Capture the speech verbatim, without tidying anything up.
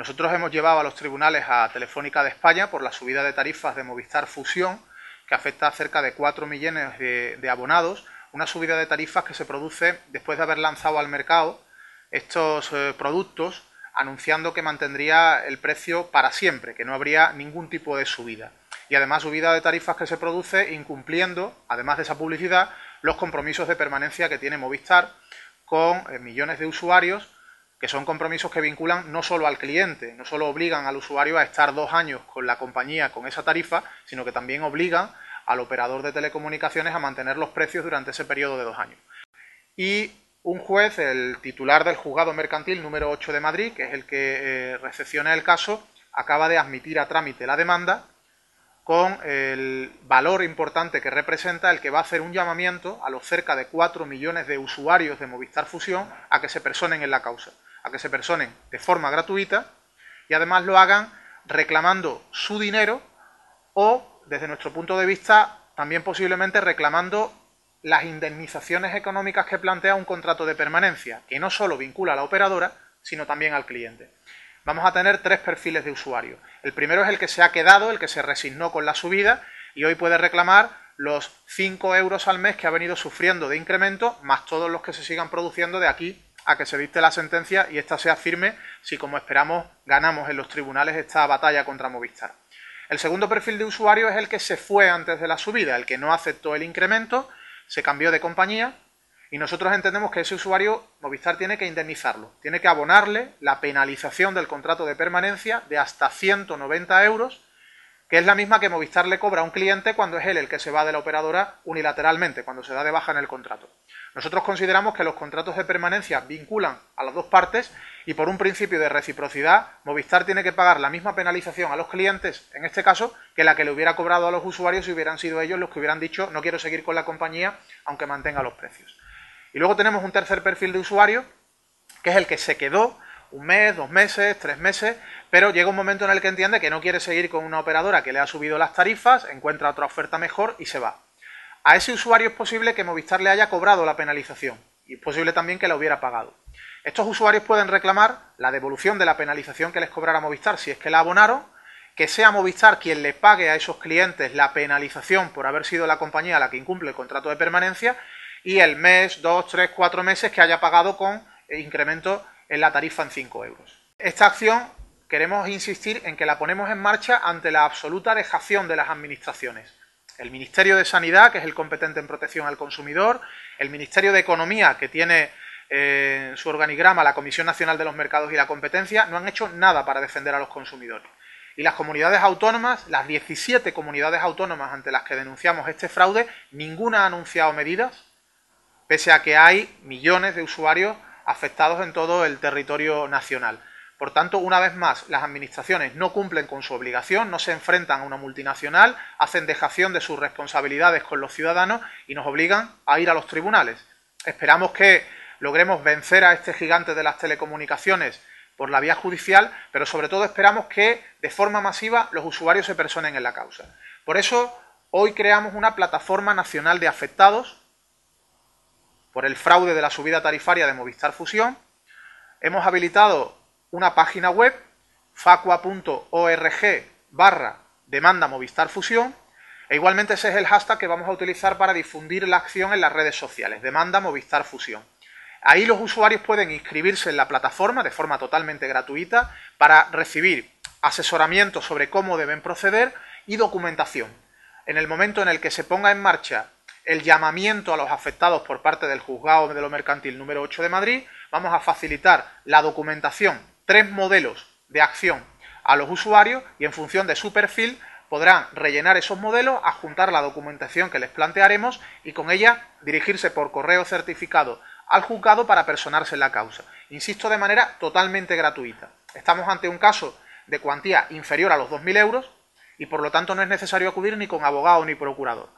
Nosotros hemos llevado a los tribunales a Telefónica de España por la subida de tarifas de Movistar Fusión, que afecta a cerca de cuatro millones de, de abonados, una subida de tarifas que se produce después de haber lanzado al mercado estos eh, productos, anunciando que mantendría el precio para siempre, que no habría ningún tipo de subida. Y además subida de tarifas que se produce incumpliendo, además de esa publicidad, los compromisos de permanencia que tiene Movistar con eh, millones de usuarios, que son compromisos que vinculan no solo al cliente, no solo obligan al usuario a estar dos años con la compañía con esa tarifa, sino que también obligan al operador de telecomunicaciones a mantener los precios durante ese periodo de dos años. Y un juez, el titular del Juzgado Mercantil número ocho de Madrid, que es el que eh, recepciona el caso, acaba de admitir a trámite la demanda con el valor importante que representa el que va a hacer un llamamiento a los cerca de cuatro millones de usuarios de Movistar Fusión a que se personen en la causa, a que se personen de forma gratuita y además lo hagan reclamando su dinero o, desde nuestro punto de vista, también posiblemente reclamando las indemnizaciones económicas que plantea un contrato de permanencia, que no solo vincula a la operadora, sino también al cliente. Vamos a tener tres perfiles de usuarios. El primero es el que se ha quedado, el que se resignó con la subida y hoy puede reclamar los cinco euros al mes que ha venido sufriendo de incremento, más todos los que se sigan produciendo de aquí a que se dicte la sentencia y esta sea firme si, como esperamos, ganamos en los tribunales esta batalla contra Movistar. El segundo perfil de usuario es el que se fue antes de la subida, el que no aceptó el incremento, se cambió de compañía y nosotros entendemos que ese usuario Movistar tiene que indemnizarlo, tiene que abonarle la penalización del contrato de permanencia de hasta ciento noventa euros, que es la misma que Movistar le cobra a un cliente cuando es él el que se va de la operadora unilateralmente, cuando se da de baja en el contrato. Nosotros consideramos que los contratos de permanencia vinculan a las dos partes y por un principio de reciprocidad, Movistar tiene que pagar la misma penalización a los clientes, en este caso, que la que le hubiera cobrado a los usuarios si hubieran sido ellos los que hubieran dicho no quiero seguir con la compañía aunque mantenga los precios. Y luego tenemos un tercer perfil de usuario, que es el que se quedó un mes, dos meses, tres meses, pero llega un momento en el que entiende que no quiere seguir con una operadora que le ha subido las tarifas, encuentra otra oferta mejor y se va. A ese usuario es posible que Movistar le haya cobrado la penalización y es posible también que la hubiera pagado. Estos usuarios pueden reclamar la devolución de la penalización que les cobrara Movistar si es que la abonaron, que sea Movistar quien le pague a esos clientes la penalización por haber sido la compañía la que incumple el contrato de permanencia y el mes, dos, tres, cuatro meses que haya pagado con incremento en la tarifa en cinco euros. Esta acción queremos insistir en que la ponemos en marcha ante la absoluta dejación de las administraciones. El Ministerio de Sanidad, que es el competente en protección al consumidor, el Ministerio de Economía, que tiene eh, en su organigrama la Comisión Nacional de los Mercados y la Competencia, no han hecho nada para defender a los consumidores. Y las comunidades autónomas, las diecisiete comunidades autónomas ante las que denunciamos este fraude, ninguna ha anunciado medidas, pese a que hay millones de usuarios afectados en todo el territorio nacional. Por tanto, una vez más, las administraciones no cumplen con su obligación, no se enfrentan a una multinacional, hacen dejación de sus responsabilidades con los ciudadanos y nos obligan a ir a los tribunales. Esperamos que logremos vencer a este gigante de las telecomunicaciones por la vía judicial, pero sobre todo esperamos que de forma masiva los usuarios se personen en la causa. Por eso, hoy creamos una plataforma nacional de afectados por el fraude de la subida tarifaria de Movistar Fusión. Hemos habilitado una página web, facua.org barra demanda Movistar Fusión, e igualmente ese es el hashtag que vamos a utilizar para difundir la acción en las redes sociales, demanda Movistar Fusión. Ahí los usuarios pueden inscribirse en la plataforma de forma totalmente gratuita para recibir asesoramiento sobre cómo deben proceder y documentación. En el momento en el que se ponga en marcha el llamamiento a los afectados por parte del Juzgado de lo Mercantil número ocho de Madrid, vamos a facilitar la documentación, tres modelos de acción a los usuarios y en función de su perfil podrán rellenar esos modelos, adjuntar la documentación que les plantearemos y con ella dirigirse por correo certificado al juzgado para personarse en la causa. Insisto, de manera totalmente gratuita. Estamos ante un caso de cuantía inferior a los dos mil euros y por lo tanto no es necesario acudir ni con abogado ni procurador.